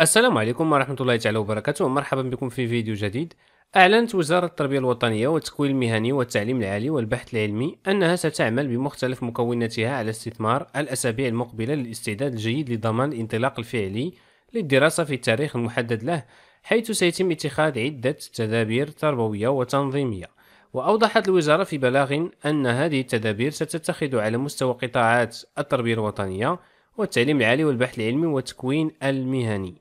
السلام عليكم ورحمة الله تعالى وبركاته، ومرحبا بكم في فيديو جديد. أعلنت وزارة التربية الوطنية والتكوين المهني والتعليم العالي والبحث العلمي أنها ستعمل بمختلف مكوناتها على استثمار الأسابيع المقبلة للاستعداد الجيد لضمان الانطلاق الفعلي للدراسة في التاريخ المحدد له، حيث سيتم اتخاذ عدة تدابير تربوية وتنظيمية. وأوضحت الوزارة في بلاغ أن هذه التدابير ستتخذ على مستوى قطاعات التربية الوطنية والتعليم العالي والبحث العلمي والتكوين المهني.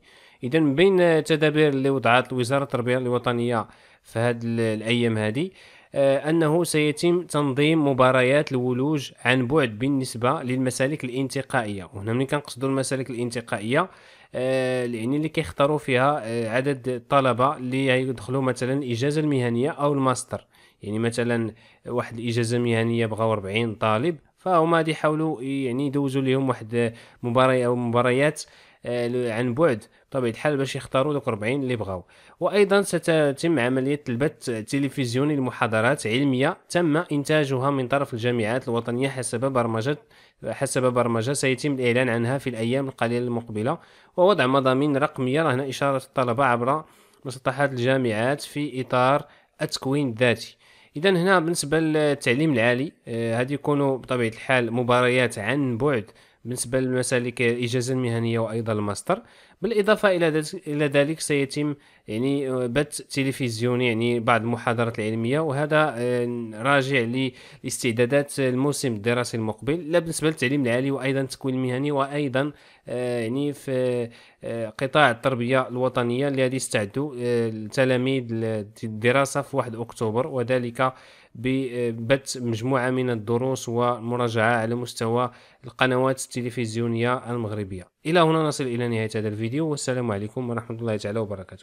إذا من بين التدابير اللي وضعت وزارة التربية الوطنية في هاد الأيام هذه أنه سيتم تنظيم مباريات الولوج عن بعد بالنسبة للمسالك الانتقائية، وهنا ملي كنقصدوا المسالك الانتقائية يعني اللي كيختاروا فيها عدد الطلبة اللي يدخلوا مثلا الإجازة المهنية أو الماستر. يعني مثلا واحد الإجازة مهنية بغاو 40 طالب، فهما غادي يحاولوا يعني يدوزوا لهم واحد مباراه او مباريات عن بعد بطبيعه الحال باش يختاروا دوك 40 اللي بغاو. وايضا ستتم عمليه البث التلفزيوني لمحاضرات علميه تم انتاجها من طرف الجامعات الوطنيه حسب برمجه سيتم الاعلان عنها في الايام القليله المقبله، ووضع مضامين رقميه هنا اشاره الطلبه عبر مسطحات الجامعات في اطار التكوين الذاتي. إذا هنا بالنسبة للتعليم العالي هادي يكونوا بطبيعة الحال مباريات عن بعد بالنسبة للمسالك الإجازة المهنية وأيضا الماستر. بالإضافة إلى ذلك سيتم يعني بث تلفزيوني يعني بعض المحاضرات العلمية، وهذا راجع لاستعدادات الموسم الدراسي المقبل لا بالنسبة للتعليم العالي وأيضا التكوين المهني وأيضا يعني في قطاع التربية الوطنية اللي غادي يستعدوا التلاميذ للدراسة في 1 أكتوبر، وذلك ببث مجموعة من الدروس والمراجعة على مستوى القنوات التلفزيونية المغربية. إلى هنا نصل إلى نهاية هذا الفيديو، والسلام عليكم ورحمة الله تعالى وبركاته.